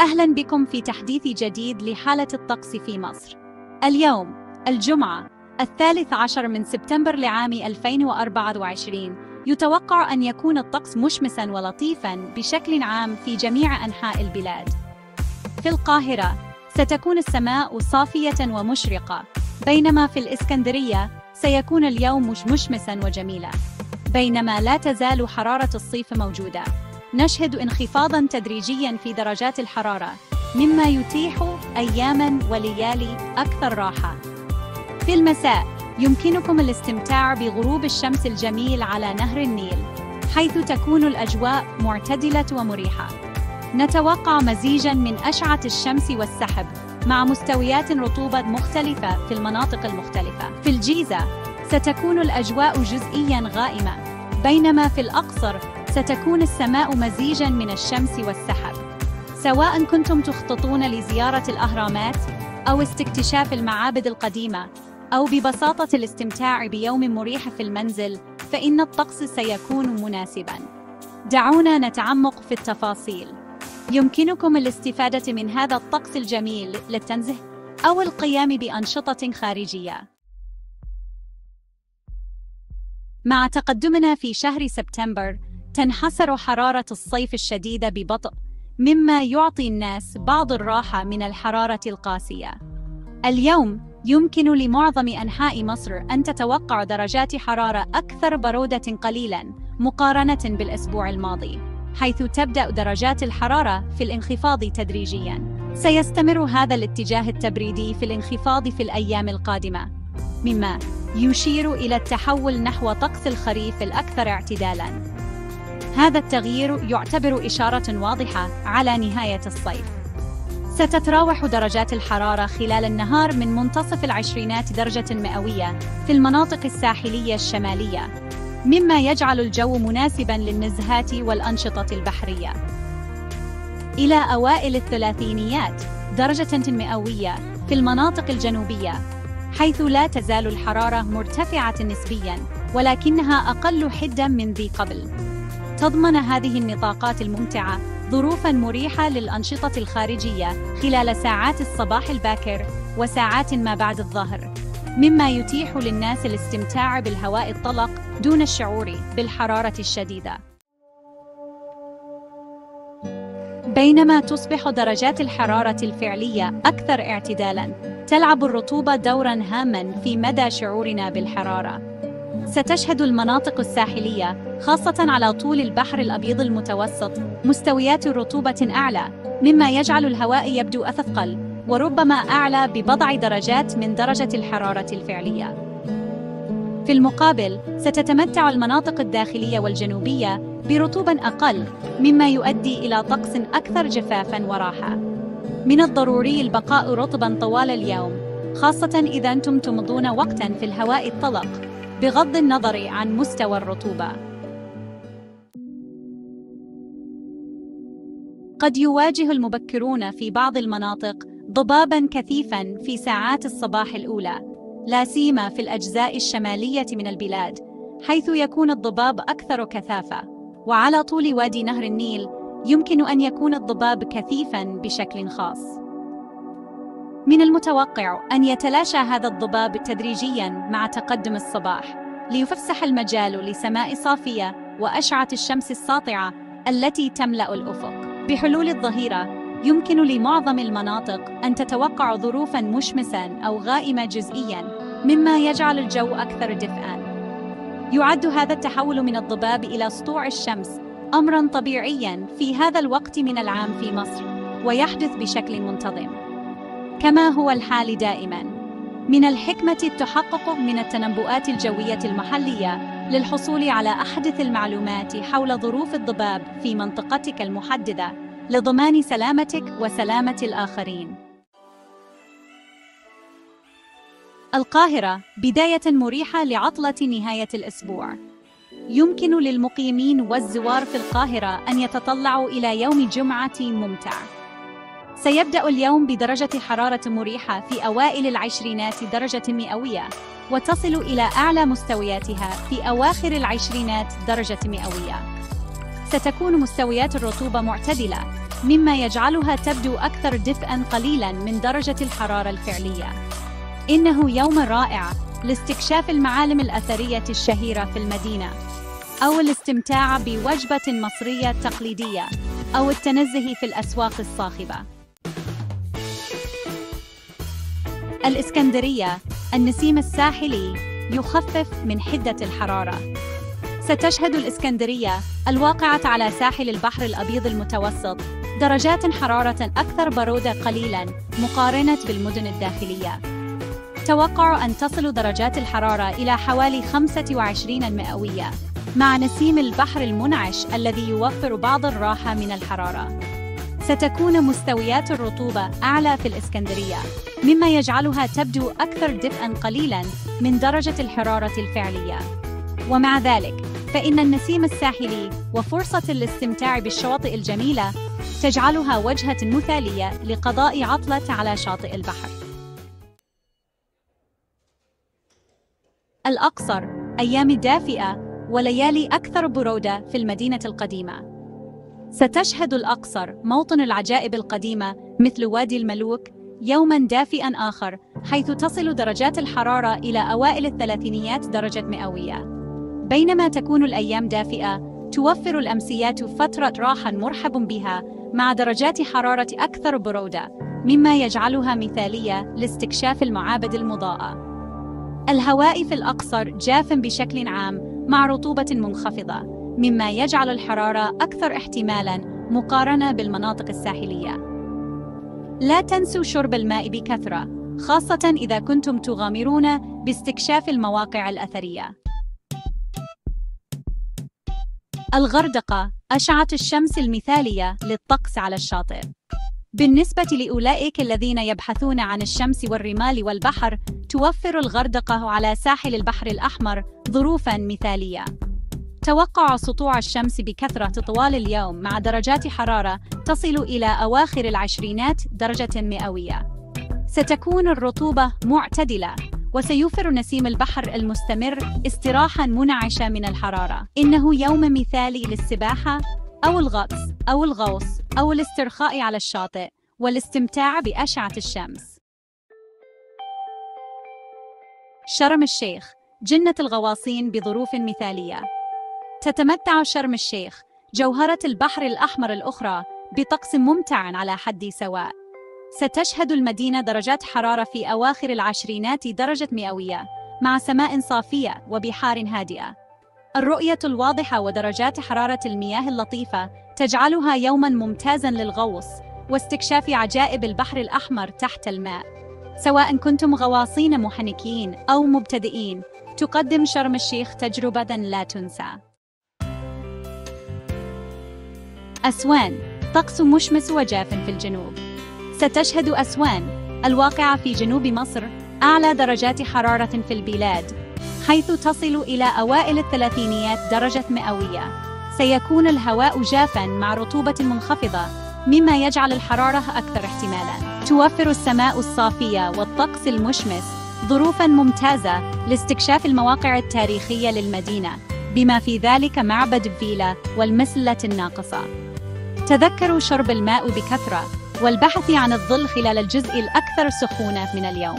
أهلاً بكم في تحديث جديد لحالة الطقس في مصر. اليوم الجمعة 13 سبتمبر لعام 2024 يتوقع أن يكون الطقس مشمساً ولطيفاً بشكل عام في جميع أنحاء البلاد. في القاهرة ستكون السماء صافية ومشرقة، بينما في الإسكندرية سيكون اليوم مشمساً وجميلاً، بينما لا تزال حرارة الصيف موجودة. نشهد انخفاضاً تدريجياً في درجات الحرارة، مما يتيح أياماً وليالي أكثر راحة. في المساء يمكنكم الاستمتاع بغروب الشمس الجميل على نهر النيل، حيث تكون الأجواء معتدلة ومريحة. نتوقع مزيجاً من أشعة الشمس والسحب مع مستويات رطوبة مختلفة في المناطق المختلفة. في الجيزة ستكون الأجواء جزئياً غائمة، بينما في الأقصر ستكون السماء مزيجاً من الشمس والسحب. سواء كنتم تخططون لزيارة الأهرامات أو استكشاف المعابد القديمة، أو ببساطة الاستمتاع بيوم مريح في المنزل، فإن الطقس سيكون مناسباً. دعونا نتعمق في التفاصيل. يمكنكم الاستفادة من هذا الطقس الجميل للتنزه أو القيام بأنشطة خارجية. مع تقدمنا في شهر سبتمبر، تنحسر حرارة الصيف الشديدة ببطء، مما يعطي الناس بعض الراحة من الحرارة القاسية. اليوم يمكن لمعظم أنحاء مصر أن تتوقع درجات حرارة أكثر برودة قليلاً مقارنة بالأسبوع الماضي، حيث تبدأ درجات الحرارة في الانخفاض تدريجياً. سيستمر هذا الاتجاه التبريدي في الانخفاض في الأيام القادمة، مما يشير إلى التحول نحو طقس الخريف الأكثر اعتدالاً. هذا التغيير يعتبر إشارة واضحة على نهاية الصيف. ستتراوح درجات الحرارة خلال النهار من منتصف 20 درجة مئوية في المناطق الساحلية الشمالية، مما يجعل الجو مناسباً للنزهات والأنشطة البحرية. إلى أوائل 30 درجة مئوية في المناطق الجنوبية، حيث لا تزال الحرارة مرتفعة نسبياً، ولكنها أقل حدة من ذي قبل. تضمن هذه النطاقات الممتعة ظروفاً مريحة للأنشطة الخارجية خلال ساعات الصباح الباكر وساعات ما بعد الظهر، مما يتيح للناس الاستمتاع بالهواء الطلق دون الشعور بالحرارة الشديدة. بينما تصبح درجات الحرارة الفعلية أكثر اعتدالاً، تلعب الرطوبة دوراً هاماً في مدى شعورنا بالحرارة. ستشهد المناطق الساحلية، خاصة على طول البحر الأبيض المتوسط، مستويات رطوبة أعلى، مما يجعل الهواء يبدو أثقل وربما أعلى ببضع درجات من درجة الحرارة الفعلية. في المقابل ستتمتع المناطق الداخلية والجنوبية برطوبة أقل، مما يؤدي إلى طقس أكثر جفافاً وراحة. من الضروري البقاء رطباً طوال اليوم، خاصة إذا أنتم تمضون وقتاً في الهواء الطلق، بغض النظر عن مستوى الرطوبة. قد يواجه المبكرون في بعض المناطق ضباباً كثيفاً في ساعات الصباح الأولى، لا سيما في الأجزاء الشمالية من البلاد، حيث يكون الضباب أكثر كثافة. وعلى طول وادي نهر النيل يمكن أن يكون الضباب كثيفاً بشكل خاص. من المتوقع أن يتلاشى هذا الضباب تدريجياً مع تقدم الصباح، ليفسح المجال لسماء صافية وأشعة الشمس الساطعة التي تملأ الأفق. بحلول الظهيرة يمكن لمعظم المناطق أن تتوقع ظروفاً مشمسة أو غائمة جزئياً، مما يجعل الجو أكثر دفئاً. يعد هذا التحول من الضباب إلى سطوع الشمس أمراً طبيعياً في هذا الوقت من العام في مصر، ويحدث بشكل منتظم كما هو الحال دائماً. من الحكمة التحقق من التنبؤات الجوية المحلية للحصول على أحدث المعلومات حول ظروف الضباب في منطقتك المحددة، لضمان سلامتك وسلامة الآخرين. القاهرة بداية مريحة لعطلة نهاية الأسبوع. يمكن للمقيمين والزوار في القاهرة أن يتطلعوا إلى يوم جمعة ممتع. سيبدأ اليوم بدرجة حرارة مريحة في أوائل 20 درجة مئوية، وتصل إلى أعلى مستوياتها في أواخر 20 درجة مئوية. ستكون مستويات الرطوبة معتدلة، مما يجعلها تبدو أكثر دفئاً قليلاً من درجة الحرارة الفعلية. إنه يوم رائع لاستكشاف المعالم الأثرية الشهيرة في المدينة، أو الاستمتاع بوجبة مصرية تقليدية، أو التنزه في الأسواق الصاخبة. الإسكندرية، النسيم الساحلي يخفف من حدة الحرارة. ستشهد الإسكندرية الواقعة على ساحل البحر الأبيض المتوسط درجات حرارة أكثر برودة قليلاً مقارنة بالمدن الداخلية. توقع أن تصل درجات الحرارة إلى حوالي 25 المئوية مع نسيم البحر المنعش الذي يوفر بعض الراحة من الحرارة. ستكون مستويات الرطوبة أعلى في الإسكندرية، مما يجعلها تبدو أكثر دفئاً قليلاً من درجة الحرارة الفعلية. ومع ذلك، فإن النسيم الساحلي وفرصة الاستمتاع بالشواطئ الجميلة تجعلها وجهة مثالية لقضاء عطلة على شاطئ البحر. الأقصر، أيام دافئة وليالي أكثر برودة في المدينة القديمة. ستشهد الأقصر، موطن العجائب القديمة مثل وادي الملوك، يوماً دافئاً آخر، حيث تصل درجات الحرارة إلى أوائل الثلاثينيات درجة مئوية. بينما تكون الأيام دافئة، توفر الأمسيات فترة راحة مرحب بها مع درجات حرارة أكثر برودة، مما يجعلها مثالية لاستكشاف المعابد المضاءة. الهواء في الأقصر جاف بشكل عام مع رطوبة منخفضة، مما يجعل الحرارة أكثر احتمالاً مقارنة بالمناطق الساحلية. لا تنسوا شرب الماء بكثرة، خاصة إذا كنتم تغامرون باستكشاف المواقع الأثرية. الغردقة، أشعة الشمس المثالية للطقس على الشاطئ. بالنسبة لأولئك الذين يبحثون عن الشمس والرمال والبحر، توفر الغردقة على ساحل البحر الأحمر ظروفاً مثالية. توقع سطوع الشمس بكثرة طوال اليوم مع درجات حرارة تصل إلى أواخر العشرينات درجة مئوية. ستكون الرطوبة معتدلة، وسيوفر نسيم البحر المستمر استراحة منعشة من الحرارة. إنه يوم مثالي للسباحة أو الغطس أو الغوص أو الاسترخاء على الشاطئ والاستمتاع بأشعة الشمس. شرم الشيخ، جنة الغواصين بظروف مثالية. تتمتع شرم الشيخ، جوهرة البحر الأحمر الأخرى، بطقس ممتع على حد سواء. ستشهد المدينة درجات حرارة في أواخر العشرينات درجة مئوية مع سماء صافية وبحار هادئة. الرؤية الواضحة ودرجات حرارة المياه اللطيفة تجعلها يوماً ممتازاً للغوص واستكشاف عجائب البحر الأحمر تحت الماء. سواء كنتم غواصين محنكين أو مبتدئين، تقدم شرم الشيخ تجربة لا تنسى. أسوان، طقس مشمس وجاف في الجنوب. ستشهد أسوان الواقعة في جنوب مصر أعلى درجات حرارة في البلاد، حيث تصل إلى أوائل الثلاثينيات درجة مئوية. سيكون الهواء جافاً مع رطوبة منخفضة، مما يجعل الحرارة أكثر احتمالاً. توفر السماء الصافية والطقس المشمس ظروفاً ممتازة لاستكشاف المواقع التاريخية للمدينة، بما في ذلك معبد فيلا والمسلة الناقصة. تذكروا شرب الماء بكثرة والبحث عن الظل خلال الجزء الأكثر سخونة من اليوم.